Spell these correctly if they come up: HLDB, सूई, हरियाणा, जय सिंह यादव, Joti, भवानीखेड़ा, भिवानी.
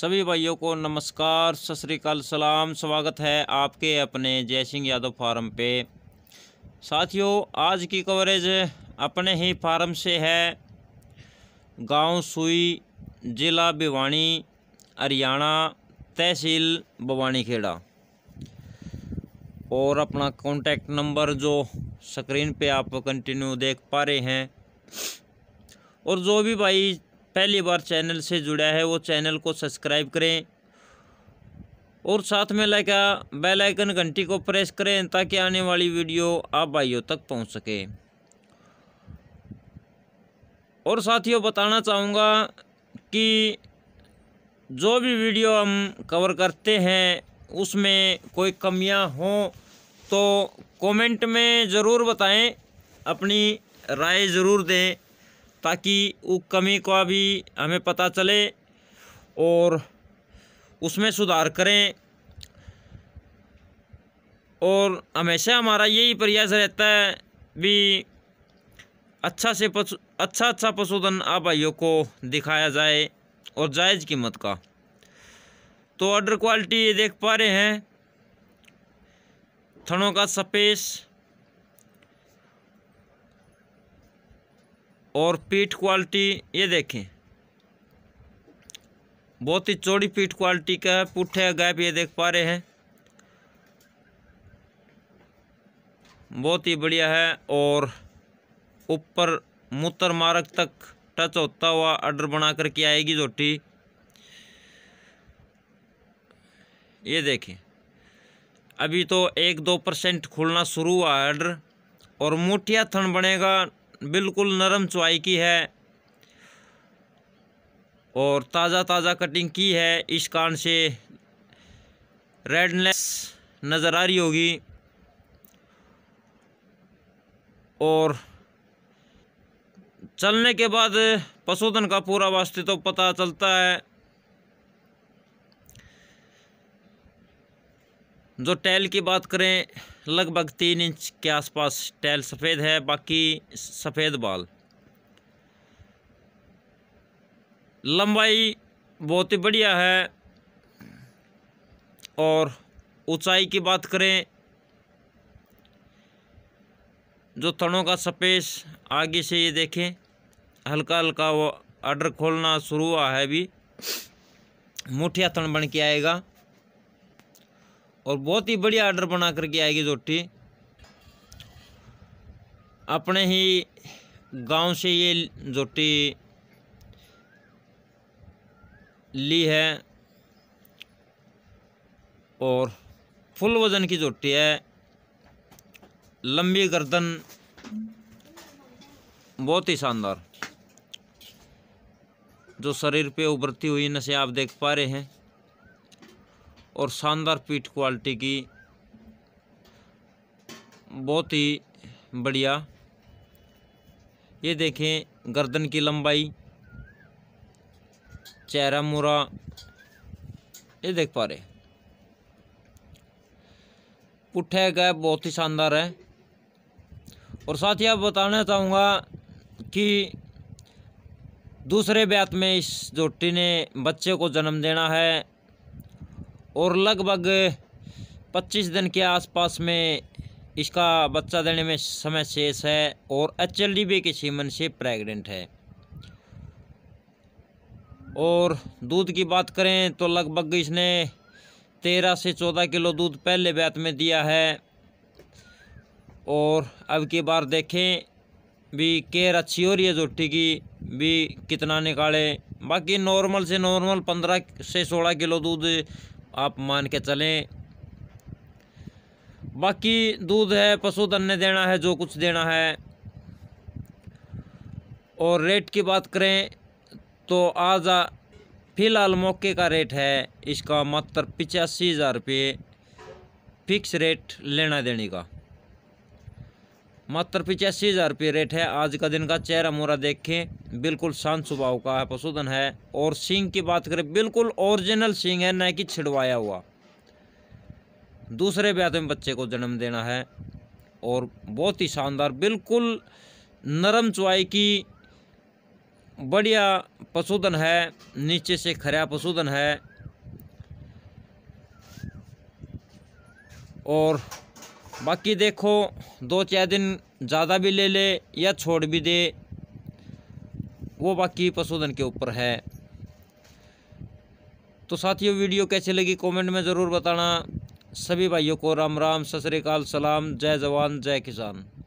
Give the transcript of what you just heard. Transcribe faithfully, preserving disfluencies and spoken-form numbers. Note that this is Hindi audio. सभी भाइयों को नमस्कार, सत श्री अकाल, सलाम, स्वागत है आपके अपने जय सिंह यादव फार्म पे। साथियों, आज की कवरेज अपने ही फार्म से है। गांव सुई, ज़िला भिवानी, हरियाणा, तहसील भवानीखेड़ा। और अपना कॉन्टैक्ट नंबर जो स्क्रीन पे आप कंटिन्यू देख पा रहे हैं। और जो भी भाई पहली बार चैनल से जुड़ा है वो चैनल को सब्सक्राइब करें और साथ में लाइक बेल आइकन घंटी को प्रेस करें ताकि आने वाली वीडियो आप भाइयों तक पहुंच सके। और साथियों, बताना चाहूँगा कि जो भी वीडियो हम कवर करते हैं उसमें कोई कमियां हो तो कमेंट में ज़रूर बताएं, अपनी राय ज़रूर दें ताकि वो कमी का भी हमें पता चले और उसमें सुधार करें। और हमेशा हमारा यही प्रयास रहता है भी अच्छा से पशु अच्छा अच्छा पशुधन आप भाइयों को दिखाया जाए और जायज़ कीमत का। तो ऑर्डर क्वालिटी ये देख पा रहे हैं, थनों का सपेस और पीठ क्वालिटी ये देखें, बहुत ही चौड़ी पीठ क्वालिटी का है। पुट्ठे गैप ये देख पा रहे हैं, बहुत ही बढ़िया है। और ऊपर मूत्र मार्ग तक टच होता हुआ ऑर्डर बना करके आएगी जोटी। ये देखें, अभी तो एक दो परसेंट खुलना शुरू हुआ है ऑर्डर। और मोटिया थन बनेगा, बिल्कुल नरम चौवाई की है और ताज़ा ताज़ा कटिंग की है, इस कारण से रेडनेस नज़र आ रही होगी। और चलने के बाद पशुधन का पूरा वास्ते तो पता चलता है। जो टैल की बात करें, लगभग तीन इंच के आसपास टैल सफ़ेद है, बाकी सफ़ेद बाल। लंबाई बहुत ही बढ़िया है। और ऊंचाई की बात करें, जो थनों का स्पेस आगे से ये देखें, हल्का हल्का वो ऑर्डर खोलना शुरू हुआ है, भी मुठिया थन बन के आएगा और बहुत ही बढ़िया ऑर्डर बना करके आएगी जोटी। अपने ही गांव से ये जोटी ली है और फुल वजन की जोटी है। लंबी गर्दन, बहुत ही शानदार। जो शरीर पे उभरती हुई नसें आप देख पा रहे हैं और शानदार पीठ क्वालिटी की, बहुत ही बढ़िया। ये देखें गर्दन की लंबाई, चेहरा मुरा ये देख पा रहे, पुट्ठे गैप बहुत ही शानदार है। और साथ ही आप बताना चाहूँगा कि दूसरे ब्यात में इस जोटी ने बच्चे को जन्म देना है और लगभग पच्चीस दिन के आसपास में इसका बच्चा देने में समय शेष है और एच एल डी बी के सीमन से प्रेग्नेंट है। और दूध की बात करें तो लगभग इसने तेरह से चौदह किलो दूध पहले ब्यात में दिया है। और अब की बार देखें भी केयर अच्छी हो रही है जोटी की, भी कितना निकाले। बाकी नॉर्मल से नॉर्मल पंद्रह से सोलह किलो दूध आप मान के चलें। बाकी दूध है, पशुधन ने देना है जो कुछ देना है। और रेट की बात करें तो आज फिलहाल मौके का रेट है इसका मात्र पिचासी हज़ार रुपये फिक्स रेट, लेना देने का मात्र पिचासी हज़ार रुपये रेट है आज का दिन का। चेहरा मोरा देखें, बिल्कुल शांत स्वभाव का है पशुधन है। और सींग की बात करें, बिल्कुल ओरिजिनल सींग है, न कि छिड़वाया हुआ। दूसरे ब्यात में बच्चे को जन्म देना है और बहुत ही शानदार, बिल्कुल नरम चौवाई की बढ़िया पशुधन है, नीचे से खरा पशुधन है और बाकी देखो दो चार दिन ज़्यादा भी ले ले या छोड़ भी दे, वो बाकी पशुधन के ऊपर है। तो साथियों वीडियो कैसे लगी कमेंट में ज़रूर बताना। सभी भाइयों को राम राम, सत श्री अकाल, सलाम, जय जवान जय किसान।